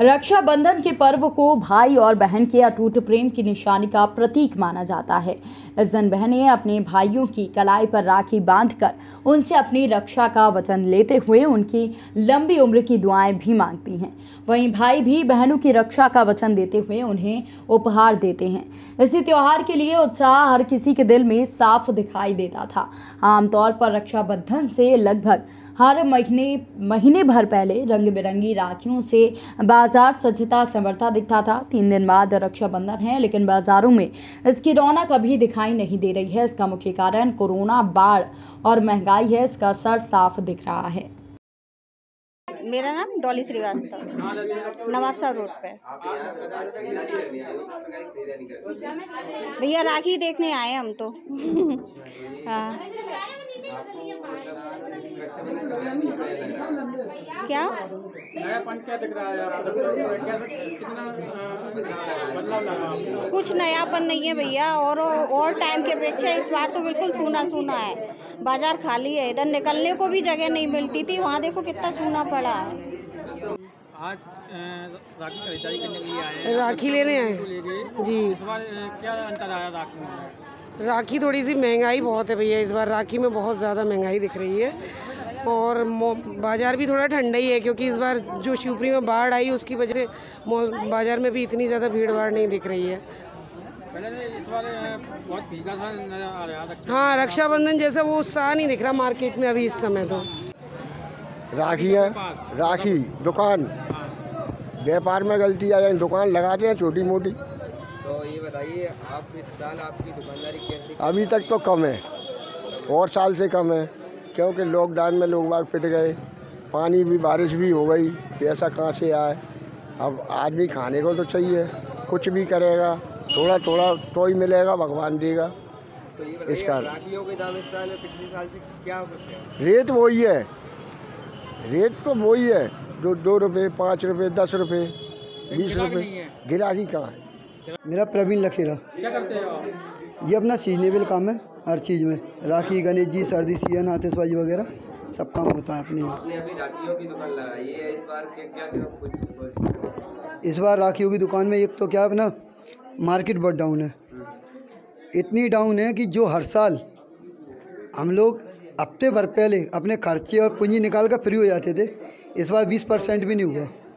रक्षाबंधन के पर्व को भाई और बहन के अटूट प्रेम की निशानी का प्रतीक माना जाता है। इस दिन बहनें अपने भाइयों की कलाई पर राखी बांधकर उनसे अपनी रक्षा का वचन लेते हुए उनकी लंबी उम्र की दुआएं भी मांगती हैं। वहीं भाई भी बहनों की रक्षा का वचन देते हुए उन्हें उपहार देते हैं। इसी त्यौहार के लिए उत्साह हर किसी के दिल में साफ दिखाई देता था। आमतौर पर रक्षाबंधन से लगभग हर महीने भर पहले रंग बिरंगी राखियों से बाजार सजता संवरता दिखता था। 3 दिन बाद रक्षाबंधन है, लेकिन बाजारों में इसकी रौनक अभी दिखाई नहीं दे रही है। इसका मुख्य कारण कोरोना, बाढ़ और महंगाई है। इसका असर साफ दिख रहा है। मेरा नाम डॉली श्रीवास्तव, नवाब साहब रोड पे। भैया राखी देखने आए हम तो। हाँ क्या कुछ नयापन नहीं है भैया, और टाइम की अपेक्षा इस बार तो बिल्कुल सूना सूना है। बाजार खाली है, इधर निकलने को भी जगह नहीं मिलती थी, वहाँ देखो कितना सूना पड़ा है। आज राखी खरीदारी करने के लिए आए, राखी लेने आए जी। इस बार क्या अंतर आया राखी में? राखी थोड़ी सी महंगाई बहुत है भैया, इस बार राखी में बहुत ज़्यादा महंगाई दिख रही है। और बाज़ार भी थोड़ा ठंडा ही है, क्योंकि इस बार जो शिवपुरी में बाढ़ आई उसकी वजह से बाज़ार में भी इतनी ज़्यादा भीड़ भाड़ नहीं दिख रही है। इस बार बहुत भीगा सा आ रहा है। हाँ, रक्षाबंधन जैसा वो उत्साह नहीं दिख रहा मार्केट में अभी इस समय। तो राखी है, राखी दुकान व्यापार में गलती आ जाए, दुकान लगाते हैं छोटी मोटी। तो ये बताइए आप इस साल आपकी दुकानदारी कैसी? अभी तक तो कम है, और साल से कम है, क्योंकि लॉकडाउन में लोग बाग पिट गए, पानी भी बारिश भी हो गई, पैसा कहाँ से आए। अब आदमी खाने को तो चाहिए, कुछ भी करेगा, थोड़ा थोड़ा तो ही मिलेगा, भगवान देगा। तो ये इसका राखियों के दाम इस साल पिछले साल से क्या है? रेट वही है, रेट तो वही है जो 2 रुपये, 5 रुपये, 10 रुपये, 20 रुपये। गिराकी कहाँ है? मेरा प्रवीण लखेरा। क्या करते हैं आप? ये अपना सीजनेबल काम है, हर चीज़ में राखी, गणेश जी, सर्दी सीजन, आतिशबाजी वगैरह सब काम होता है अपने यहाँ। आपने अभी राखियों की दुकान लगाई है, इस बार क्या? इस बार राखियों की दुकान में एक तो क्या अपना मार्केट बहुत डाउन है, इतनी डाउन है कि जो हर साल हम लोग हफ्ते भर पहले अपने खर्चे और पूंजी निकाल कर फ्री हो जाते थे, इस बार 20% भी नहीं हुआ।